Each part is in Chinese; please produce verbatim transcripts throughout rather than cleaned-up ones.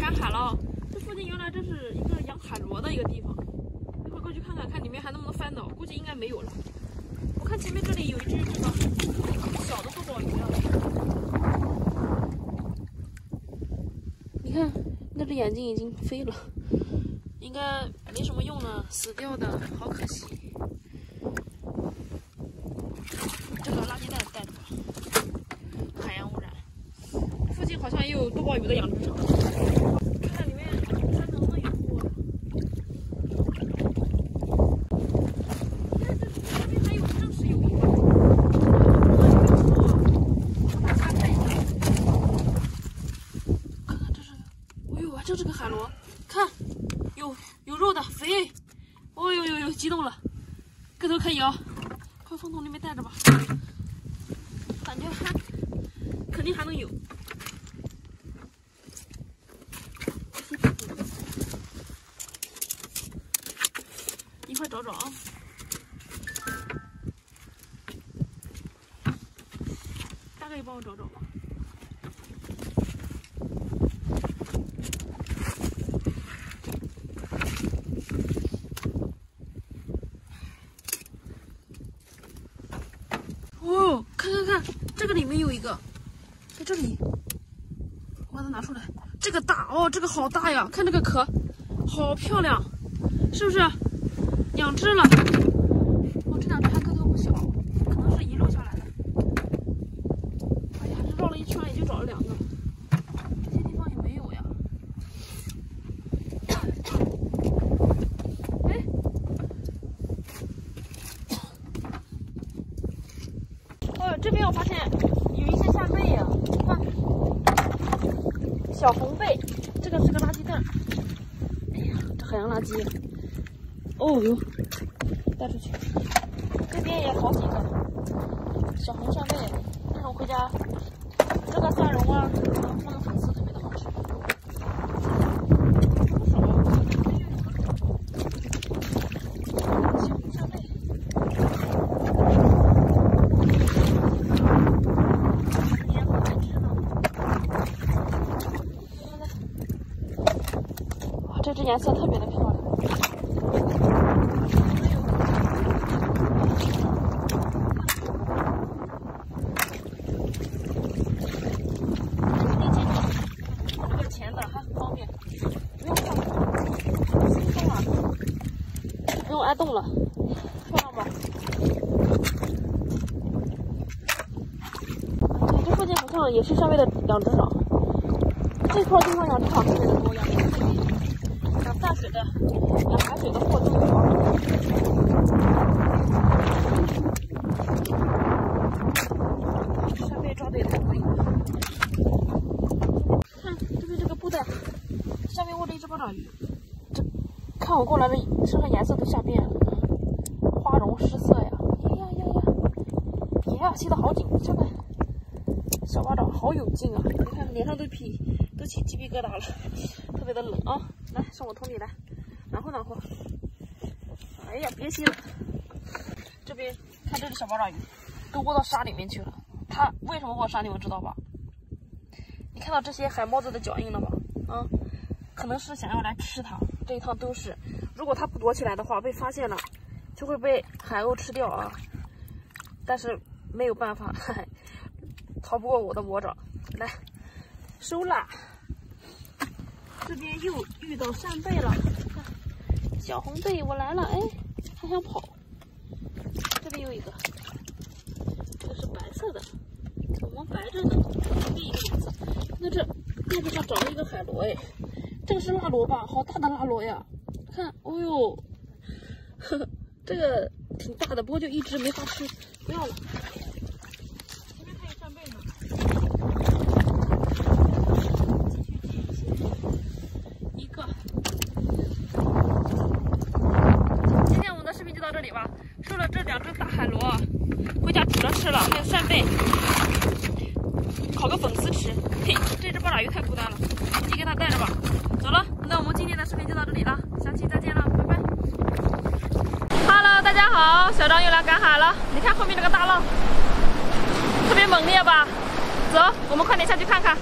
赶海了。这附近原来这是一个养海螺的一个地方，一会儿过去看看，看里面还能不能翻到，估计应该没有了。我看前面这里有一只这个小的不宝鱼了，你看那只眼睛已经飞了，应该没什么用了，死掉的，好可惜。这个垃圾袋带着吧，海洋污染。附近好像也有多宝鱼的养殖场。 这是个海螺，看，有有肉的，肥，哦呦呦呦，激动了，个头可以啊，快放桶里面带着吧，感觉还肯定还能有。一块找找啊，大概也帮我找找吧。 这个里面有一个，在这里，我把它拿出来。这个大哦，这个好大呀！看这个壳，好漂亮，是不是？两只了，哦，这两只还个头不小，可能是遗漏下来的。哎呀，这绕了一圈也就找了两个，这些地方也没有呀。哎，哦，这边我发现。 小红贝，这个是个垃圾袋。哎呀，这海洋垃圾。哦呦，带出去。这边也好几个小红扇贝，这种回家，这个蒜蓉啊，放个粉丝特别的好吃。不少，小红扇贝。年后才知道。 这只颜色特别的漂亮，这个钳子还很方便，不用动，不用挨动了，不用挨动了，漂亮吧？对，这附近好像也是扇贝的养殖场，这块地方养殖场特别的多，养殖场。 淡水的、养海水的货都有。扇贝抓的也太可以了。看，这边这个布袋，下面握着一只八爪鱼。这，看我过来的身上颜色都吓变了，花容失色呀！哎呀呀呀！呀，吸得好紧，这个小巴掌好有劲啊！你看脸上都皮都起鸡皮疙瘩了，特别的冷啊。 来，上我桶里来，暖和暖和。哎呀，别吸了。这边看这只小八爪鱼，都窝到沙里面去了。它为什么窝沙里面知道吧？你看到这些海猫子的脚印了吗？啊，可能是想要来吃它。这一趟都是，如果它不躲起来的话，被发现了就会被海鸥吃掉啊。但是没有办法，呵呵逃不过我的魔掌。来，收啦。 这边又遇到扇贝了，看小红贝，我来了，哎，它想跑。这边有一个，这个是白色的，怎么白着呢？另一个颜色。那这叶子上长了一个海螺，哎，这个是蜡螺吧？好大的蜡螺呀！看，哦呦，呵呵，这个挺大的，不过就一只没法吃，不要了。前面还有扇贝呢。 收了这两只大海螺，回家煮着吃了，还有扇贝，烤个粉丝吃。嘿，这只八爪鱼太孤单了，你给它带着吧。走了，那我们今天的视频就到这里了，下期再见了，拜拜。Hello， 大家好，小张又来赶海了。你看后面这个大浪，特别猛烈吧？走，我们快点下去看看。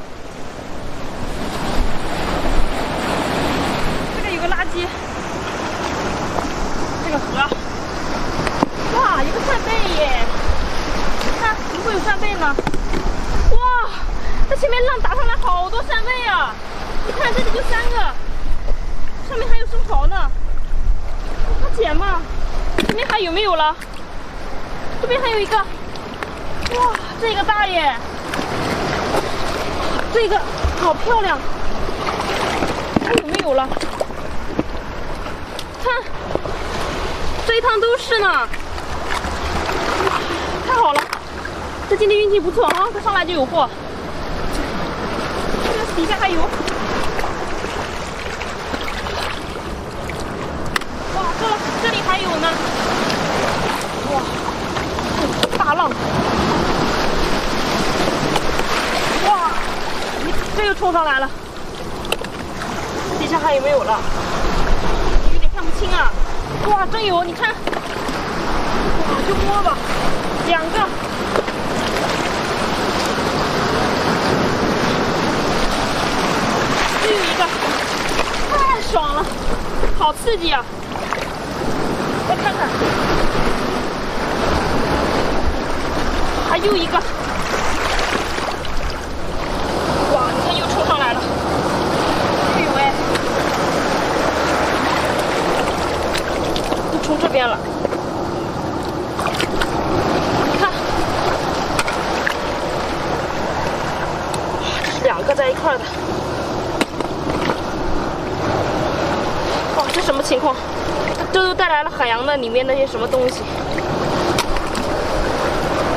就三个，上面还有生蚝呢。快捡嘛！这边还有没有了？这边还有一个。哇，这个大耶！这个好漂亮。还有没有了？看，这一趟都是呢。 太好了，这今天运气不错啊！它上来就有货。这底下还有，哇，这这里还有呢，哇，大浪，哇，这又冲上来了。底下还有没有了？有点看不清啊。哇，真有，你看，哇，就摸吧。 两个，又有一个，太爽了，好刺激啊！再看看，还有一个，哇，你看又冲上来了，哎呦喂，都冲这边了。 搁在一块的，哇，这什么情况？这都带来了海洋的里面那些什么东西，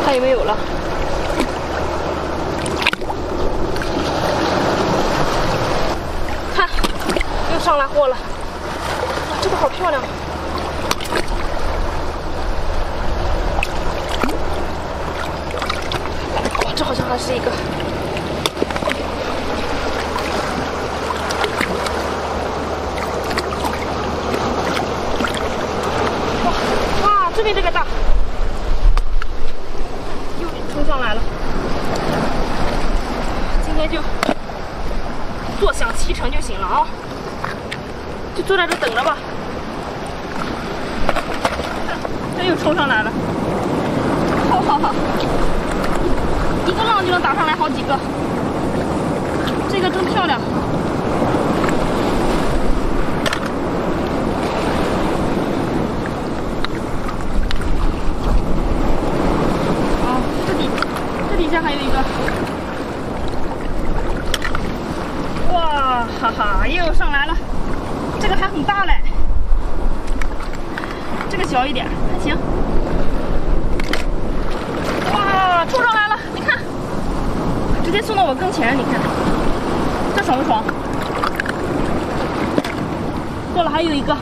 看有没有了。看，又上来货了，哇，这个好漂亮。 哇，这好像还是一个。 这边这个大，又冲上来了。今天就坐享其成就行了啊，就坐在这等着吧。这又冲上来了，好好好，一个浪就能打上来好几个，这个真漂亮。 又上来了，这个还很大嘞，这个小一点还行。哇，冲上来了，你看，直接送到我跟前，你看，这爽不爽？过了还有一个，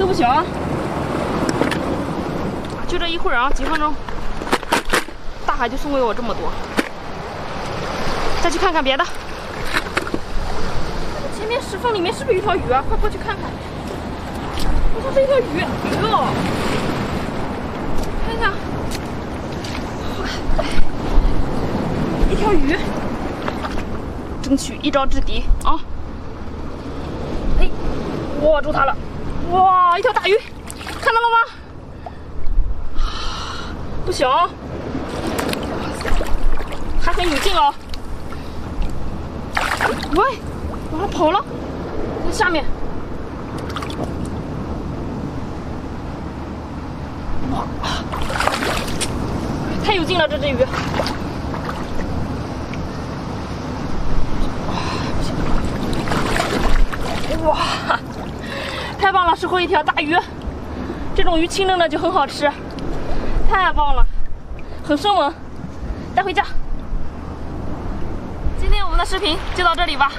都不小啊，就这一会儿啊，几分钟，大海就送给我这么多，再去看看别的。 前面石缝里面是不是有条鱼啊？快过去看看！我说是一条鱼，鱼哦！看看，一条鱼，争取一招制敌啊！哎，握住它了！哇，一条大鱼，看到了吗？不小，还很有劲哦！喂！ 哇，它跑了，在下面。哇，太有劲了，这只鱼。哇，太棒了，是会一条大鱼。这种鱼清蒸的就很好吃，太棒了，很生猛，带回家。今天我们的视频就到这里吧。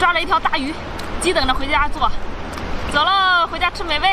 抓了一条大鱼，急等着回家做。走喽，回家吃美味。